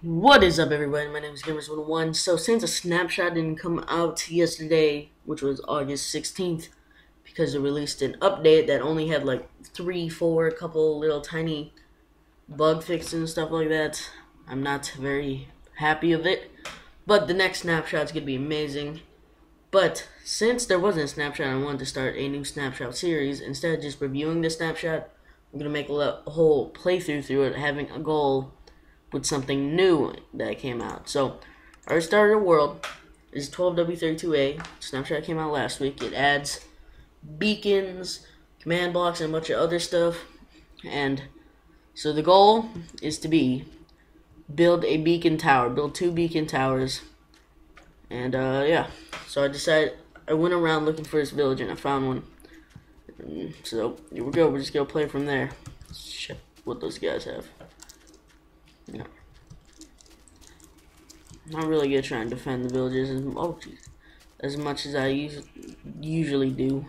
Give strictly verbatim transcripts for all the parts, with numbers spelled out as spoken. What is up, everybody? My name is Gameraiders one oh one. So since a Snapshot didn't come out yesterday, which was August sixteenth, because it released an update that only had like three, four, a couple little tiny bug fixes and stuff like that, I'm not very happy with it. But the next Snapshot's gonna be amazing. But since there wasn't a Snapshot, I wanted to start a new Snapshot series. Instead of just reviewing the Snapshot, I'm gonna make a whole playthrough through it, having a goal with something new that came out. So, our starter world is twelve W thirty-two A. Snapshot came out last week. It adds beacons, command blocks, and a bunch of other stuff. And so the goal is to be build a beacon tower, build two beacon towers, and uh, yeah. So I decided, I went around looking for this village, and I found one. And so here we go. We're just gonna play from there. Let's check what those guys have. Yeah. I'm not really good trying to defend the villages as, oh, geez, as much as I us usually do,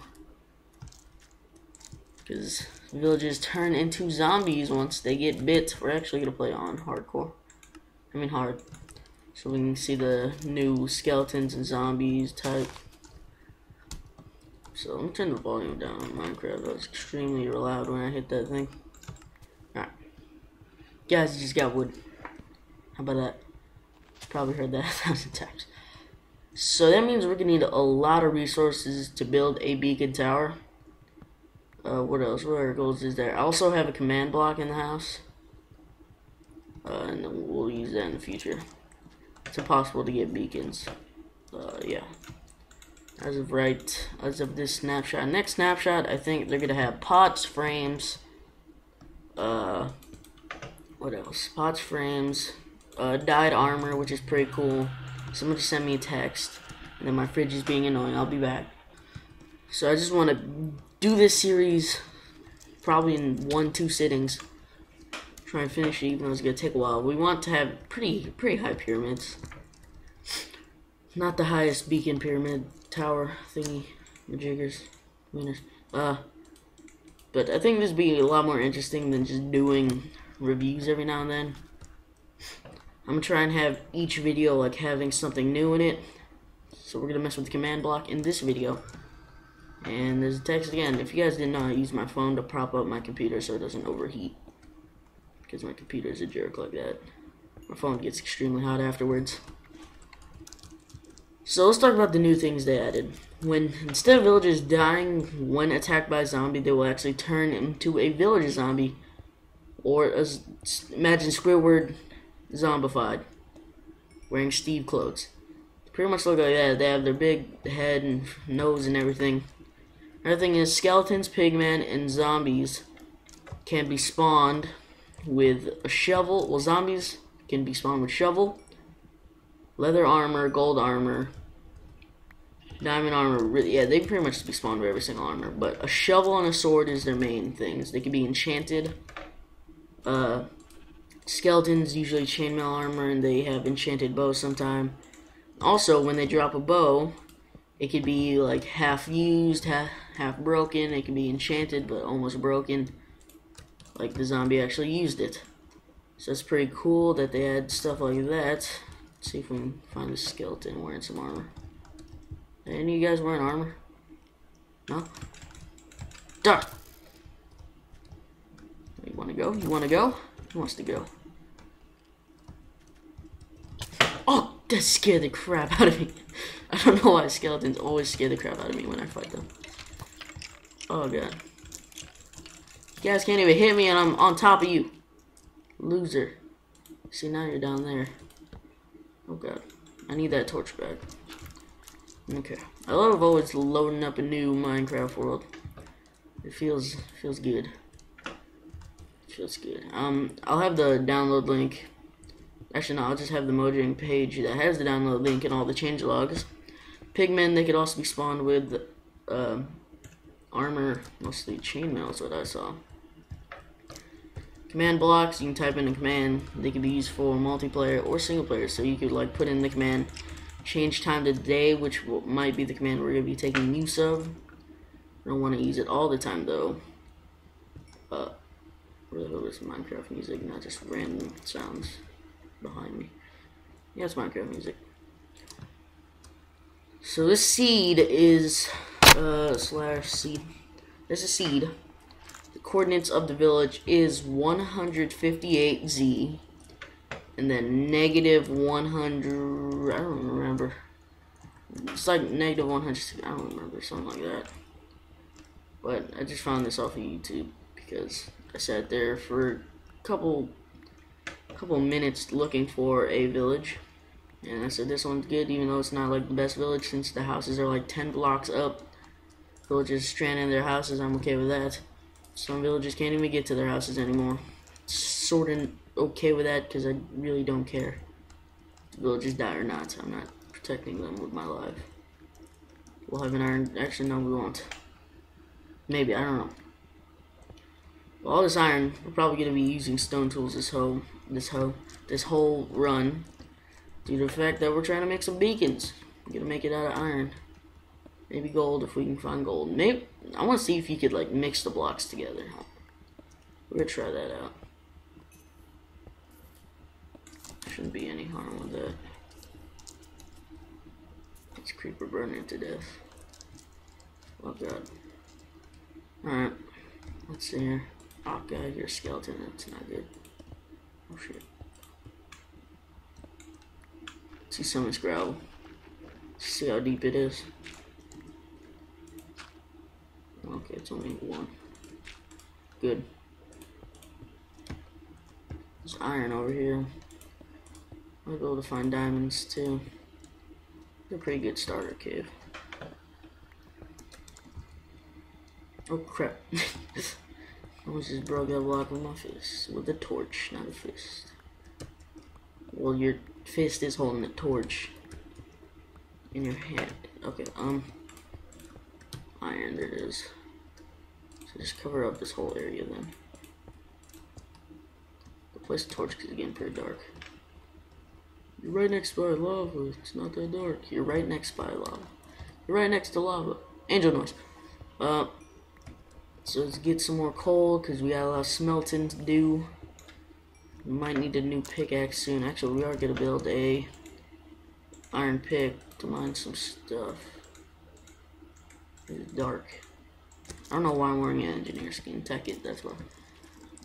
because villages turn into zombies once they get bit. We're actually gonna play on hardcore. I mean hard, so we can see the new skeletons and zombies type. So I'm turning the volume down on Minecraft. That was extremely loud when I hit that thing. Guys, you just got wood. How about that? Probably heard that a thousand times. So that means we're gonna need a lot of resources to build a beacon tower. Uh, what else? What other goals is there? I also have a command block in the house, uh, and we'll use that in the future. It's impossible to get beacons. Uh, yeah. As of right, as of this snapshot, next snapshot, I think they're gonna have pots, frames, uh. what else? Pots, frames, uh, dyed armor, which is pretty cool. Somebody sent me a text, and then my fridge is being annoying. I'll be back. So I just want to do this series probably in one, two sittings. Try and finish it, even though it's going to take a while. We want to have pretty, pretty high pyramids. Not the highest beacon pyramid tower thingy. Majiggers. Wieners. Uh, but I think this would be a lot more interesting than just doing reviews every now and then. I'm gonna try and have each video like having something new in it. So we're gonna mess with the command block in this video. And there's a text again. If you guys didn't know, I use my phone to prop up my computer so it doesn't overheat, because my computer is a jerk like that. My phone gets extremely hot afterwards. So let's talk about the new things they added. When instead of villagers dying when attacked by a zombie, they will actually turn into a villager zombie. Or uh, imagine Squidward zombified, wearing Steve clothes. They pretty much look like that. They have their big head and nose and everything. Another thing is skeletons, pigmen, and zombies can be spawned with a shovel. Well, zombies can be spawned with shovel, leather armor, gold armor, diamond armor. Really, yeah, they pretty much be spawned with every single armor. But a shovel and a sword is their main things. They can be enchanted. Uh, skeletons usually chainmail armor, and they have enchanted bows sometime. Also, when they drop a bow, it could be like half used, half, half broken. It can be enchanted but almost broken, like the zombie actually used it. So it's pretty cool that they add stuff like that. Let's see if we can find a skeleton wearing some armor. Any of you guys wearing armor? No? Duh! You want to go? You want to go? Who wants to go? Oh, that scared the crap out of me. I don't know why skeletons always scare the crap out of me when I fight them. Oh, God. You guys can't even hit me, and I'm on top of you. Loser. See, now you're down there. Oh, God. I need that torch back. Okay. I love always loading up a new Minecraft world. It feels, feels good. That's good. Um, I'll have the download link. Actually, no, I'll just have the Mojang page that has the download link and all the change logs. Pigmen, they could also be spawned with uh, armor, mostly chainmail is what I saw. Command blocks, you can type in a command. They could be used for multiplayer or single player. So you could like put in the command, change time to day, which will, might be the command we're going to be taking use of. I don't want to use it all the time though. Uh, Really hope it's Minecraft music, not just random sounds. behind me. Yeah, it's Minecraft music. So this seed is uh slash seed. There's a seed. The coordinates of the village is one hundred fifty-eight Z and then negative one hundred. I don't remember. It's like negative one hundred. I don't remember, something like that. But I just found this off of YouTube because I sat there for a couple couple minutes looking for a village. And I said this one's good, even though it's not like the best village since the houses are like ten blocks up. Villagers stranding their houses, I'm okay with that. Some villagers can't even get to their houses anymore. Sort of okay with that because I really don't care if the villagers die or not. I'm not protecting them with my life. We'll have an iron. Actually, no, we won't. Maybe, I don't know. Well, all this iron, we're probably going to be using stone tools this whole, this whole, this whole run. Due to the fact that we're trying to make some beacons. We're going to make it out of iron. Maybe gold if we can find gold. Maybe, I want to see if you could like mix the blocks together. We're going to try that out. Shouldn't be any harm with that. This creeper burning to death. Oh god. Alright. Let's see here. Oh god, you're a skeleton. That's not good. Oh shit. Let's see some of this gravel. Let's see how deep it is. Okay, it's only one. Good. There's iron over here. I'll be able to find diamonds too. It's a pretty good starter cave. Oh crap. I almost just broke that block with my fist. With a torch, not a fist. Well, your fist is holding the torch in your hand. Okay, um. Iron, there it is. So just cover up this whole area then. Replace the torch because it's getting pretty dark. You're right next by lava. It's not that dark. You're right next by lava. You're right next to lava. Angel noise. Uh. So let's get some more coal, because we got a lot of smelting to do. We might need a new pickaxe soon. Actually, we are going to build a iron pick to mine some stuff. It's dark. I don't know why I'm wearing an engineer skin. Tech it, that's why.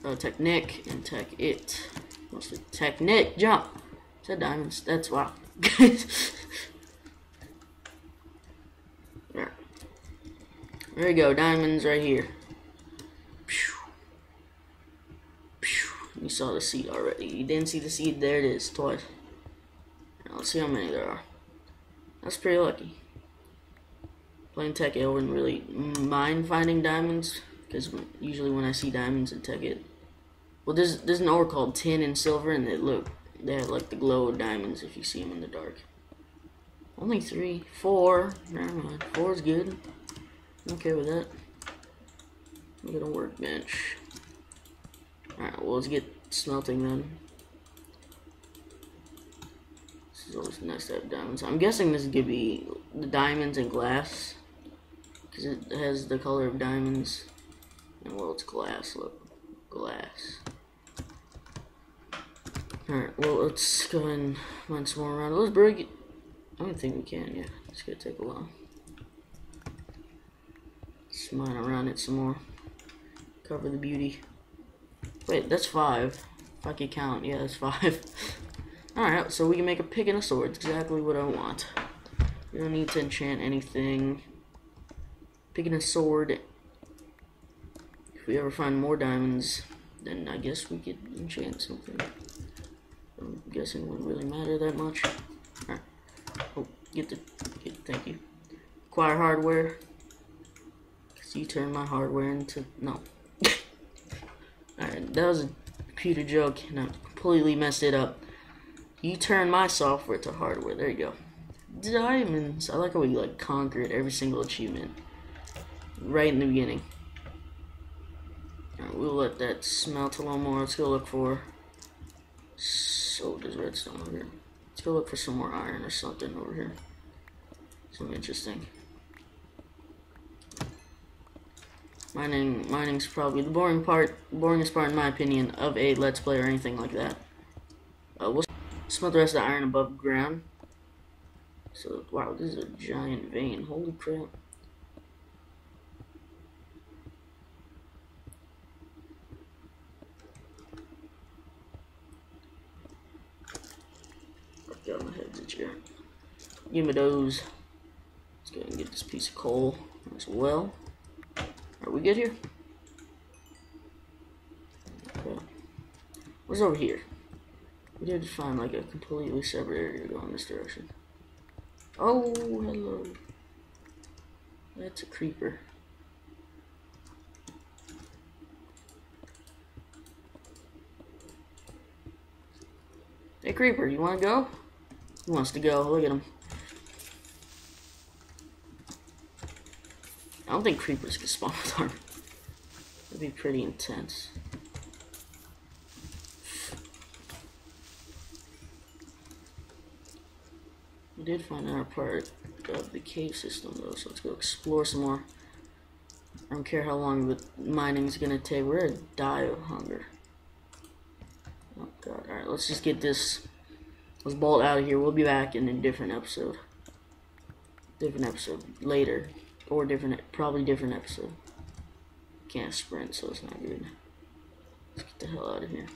Uh, technique and tech it. Mostly technique. Jump! It's a diamonds. That's why. Right. There you go. Diamonds right here. You saw the seed already. You didn't see the seed. There it is, twice. Now let's see how many there are. That's pretty lucky. Playing Tech It, I wouldn't really mind finding diamonds, because usually when I see diamonds in Tech It, well, there's there's an ore called tin and silver, and they look they have like the glow of diamonds if you see them in the dark. Only three, four. Never mind. Four is good. I'm okay with that. I'm gonna workbench. Alright, well, let's get smelting then. This is always nice to have diamonds. I'm guessing this is going to be the diamonds and glass. Because it has the color of diamonds. And well, it's glass. Look. Glass. Alright, well, let's go and mine some more around. Let's break it. I don't think we can, yeah. It's going to take a while. Let's mine around it some more. Cover the beauty. Wait, that's five. If I could count, yeah, that's five. Alright, so we can make a pick and a sword. It's exactly what I want. We don't need to enchant anything. Pick and a sword. If we ever find more diamonds, then I guess we could enchant something. I'm guessing it wouldn't really matter that much. Alright. Oh, get the... Get, thank you. Acquire hardware. Because you turned my hardware into... No. Alright, that was a computer joke, and I completely messed it up. You turn my software to hardware. There you go. Diamonds. I like how we like conquered every single achievement right in the beginning. Alright, we'll let that smelt a little more. Let's go look for. So there's redstone over here. Let's go look for some more iron or something over here. Something interesting. Mining, mining's probably the boring part, boringest part in my opinion of a Let's Play or anything like that. Uh, we'll Smelt the rest of the iron above ground. So, wow, this is a giant vein. Holy crap. I've got my heads in here. Give me those. Let's go and get this piece of coal as well. Are we good here? Okay. What's over here? We did find like a completely separate area going this direction. Oh, hello. That's a creeper. Hey, creeper, you want to go? He wants to go. Look at him. I don't think creepers can spawn with armor. That'd be pretty intense. We did find out a part of the cave system though, so let's go explore some more. I don't care how long the mining is gonna take, we're gonna die of hunger. Oh god, alright, let's just get this, let's bolt out of here. We'll be back in a different episode. Different episode later. Or different, probably different episode. Can't sprint, so it's not good. Let's get the hell out of here.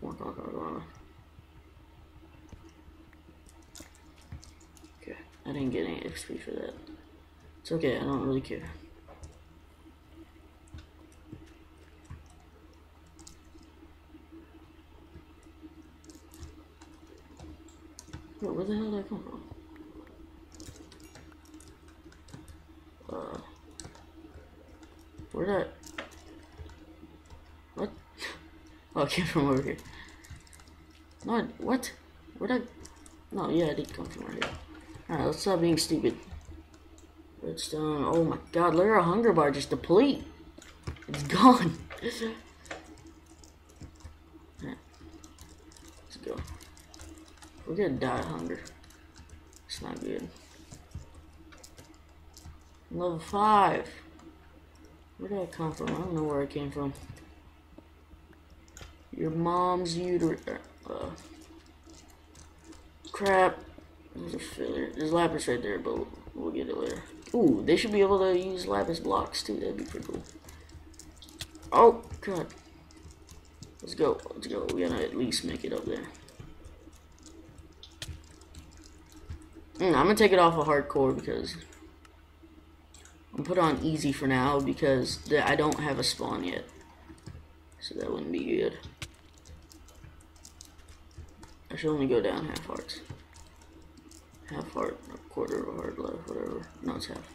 Come on, come on, come on, come on. I didn't get any X P for that. It's okay, I don't really care. Wait, where the hell did I come from? Uh, where did I... What? Oh, I came from over here. No, I, what? Where did I... No, yeah, I did come from right here. Alright, let's stop being stupid. Redstone. Oh my god, look at our hunger bar just deplete. It's gone. Alright. Let's go. We're gonna die of hunger. It's not good. Level five. Where did I come from? I don't know where I came from. Your mom's uterus. Uh, crap. There's a failure. There's lapis right there, but we'll get it later. Ooh, they should be able to use lapis blocks too. That'd be pretty cool. Oh, god. Let's go. Let's go. We gotta at least make it up there. Mm, I'm gonna take it off of hardcore because... I'm put on easy for now because the, I don't have a spawn yet. So that wouldn't be good. I should only go down half hearts. Half heart, a quarter of a heart left, whatever. No, it's half.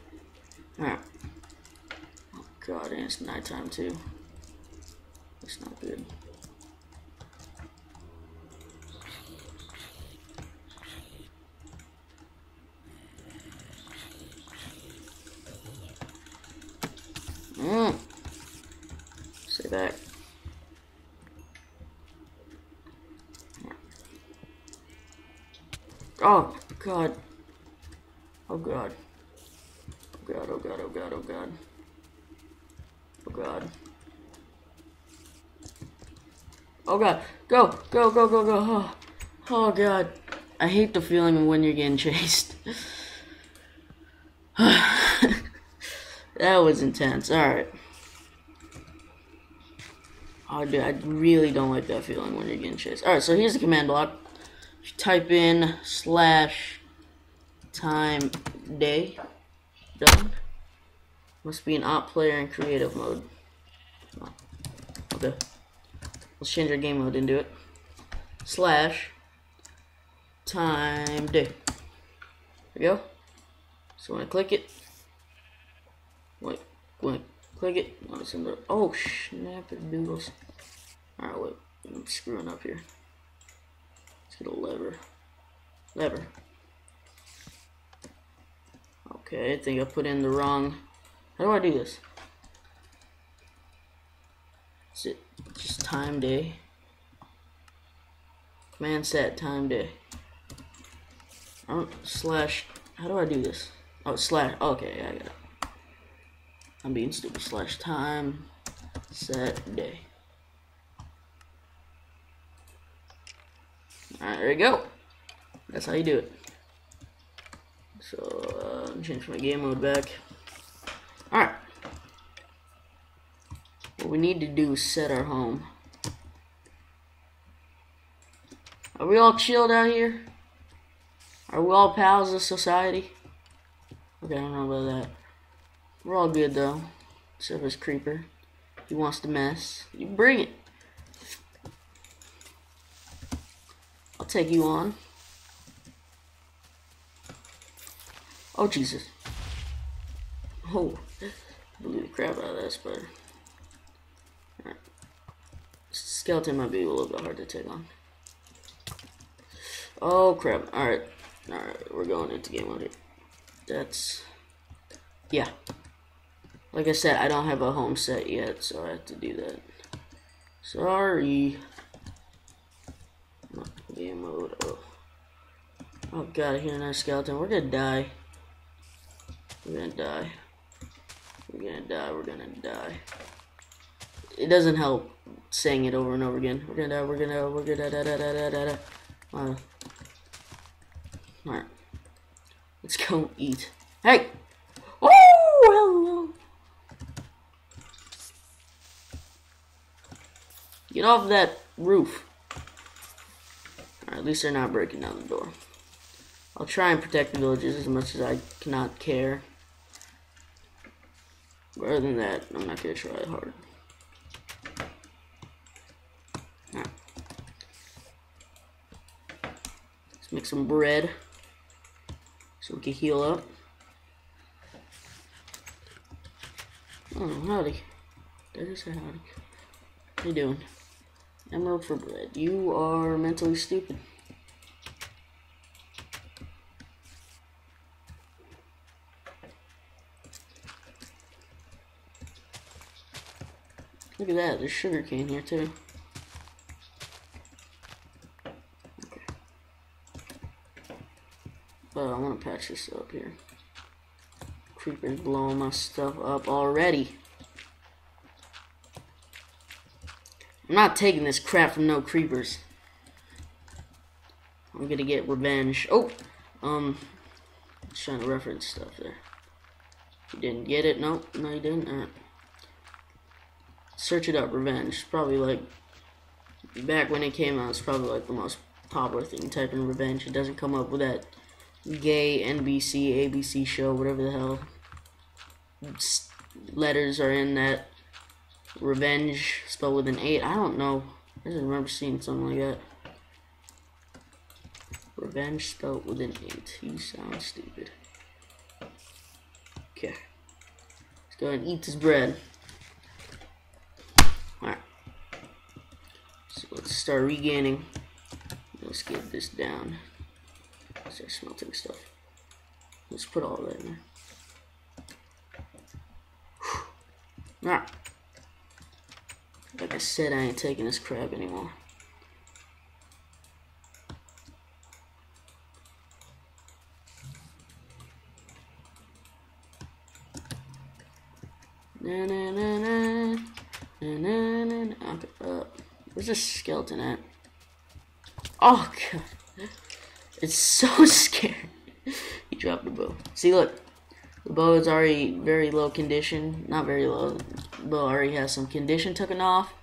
Alright. Oh god, and it's nighttime too. That's not good. Mmm. Stay back. Oh god. Oh god. Oh god, oh god, oh god, oh god. Oh god. Oh god. Go, go, go, go, go. Oh, oh god. I hate the feeling of when you're getting chased. That was intense. Alright. Oh dude, I really don't like that feeling when you're getting chased. Alright, so here's the command block. Type in slash time day. Done. Must be an op player in creative mode. Oh, okay. Let's change our game mode and do it. Slash time day. There we go. So when I click it. Wait, wait, click it. Oh, it's in the, oh snap it doodles. Alright, wait. I'm screwing up here. Get a lever. Lever. Okay, I think I put in the wrong. How do I do this? Is it just time day? Command set time day. I don't slash. How do I do this? Oh, slash. Okay, I got it. I'm being stupid. Slash time set day. Alright, there we go. That's how you do it. So, uh, change my game mode back. Alright. What we need to do is set our home. Are we all chilled out here? Are we all pals of society? Okay, I don't know about that. We're all good though. Except this creeper. He wants to mess. You bring it. I'll take you on. Oh, Jesus. Oh. Blew the crap out of that spider. Alright. Skeleton might be a little bit hard to take on. Oh, crap. Alright. Alright. We're going into game mode here. That's. Yeah. Like I said, I don't have a home set yet, so I have to do that. Sorry. Not game mode. Oh. Oh, God, I hear another skeleton. We're gonna die. We're gonna die. We're gonna die. We're gonna die. It doesn't help saying it over and over again. We're gonna die. We're gonna die. We're gonna die. Da, da, da, da, da. Uh, Alright. Let's go eat. Hey! Oh, hello! Get off that roof. Alright, at least they're not breaking down the door. I'll try and protect the villages as much as I cannot care. But other than that, I'm not gonna try hard. Alright. Let's make some bread so we can heal up. Oh, howdy. Did I say howdy? How you doing? Emerald for bread. You are mentally stupid. Look at that, there's sugar cane here too. Okay. But I want to patch this up here. Creepers blowing my stuff up already. I'm not taking this crap from no creepers. I'm gonna get revenge. Oh! Um, just trying to reference stuff there. You didn't get it? No, nope. No you didn't? Alright. Search it up, revenge. Probably like back when it came out, it's probably like the most popular thing. Type in revenge. It doesn't come up with that gay N B C, A B C show, whatever the hell letters are in that. Revenge spelled with an eight. I don't know. I just remember seeing something like that. Revenge spelled with an eight. You sound stupid. Okay. Let's go ahead and eat this bread. Let's start regaining. Let's get this down. Start smelting stuff. Let's put all that in there. Alright. Like I said, I ain't taking this crap anymore. Na na na na na na na na. Okay, uh, where's this skeleton at? Oh god, it's so scary. He dropped the bow. See, look, the bow is already very low condition. Not very low. The bow already has some condition taken off.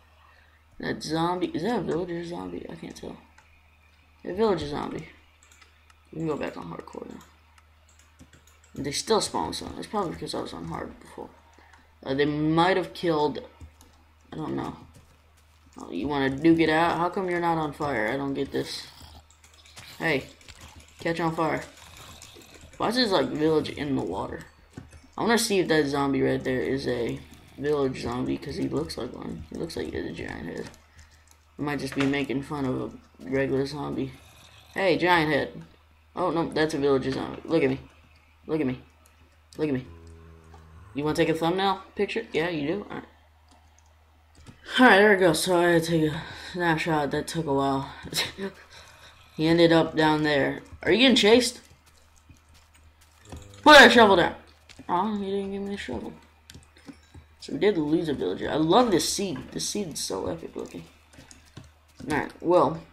That zombie, is that a villager zombie? I can't tell. A villager zombie. We can go back on hardcore now. They still spawn some. It's probably because I was on hard before. Uh, they might have killed. I don't know. Oh, you want to do get out? How come you're not on fire? I don't get this. Hey, catch on fire. Why is this like village in the water? I want to see if that zombie right there is a village zombie because he looks like one. He looks like he has a giant head. I might just be making fun of a regular zombie. Hey, giant head. Oh, no, that's a village zombie. Look at me. Look at me. Look at me. You want to take a thumbnail picture? Yeah, you do? Alright. Alright, there we go. So I had to take a snapshot. That took a while. He ended up down there. Are you getting chased? Put that shovel down. Oh, he didn't give me the shovel. So we did lose a villager. I love this seed. This seed is so epic looking. Alright, well,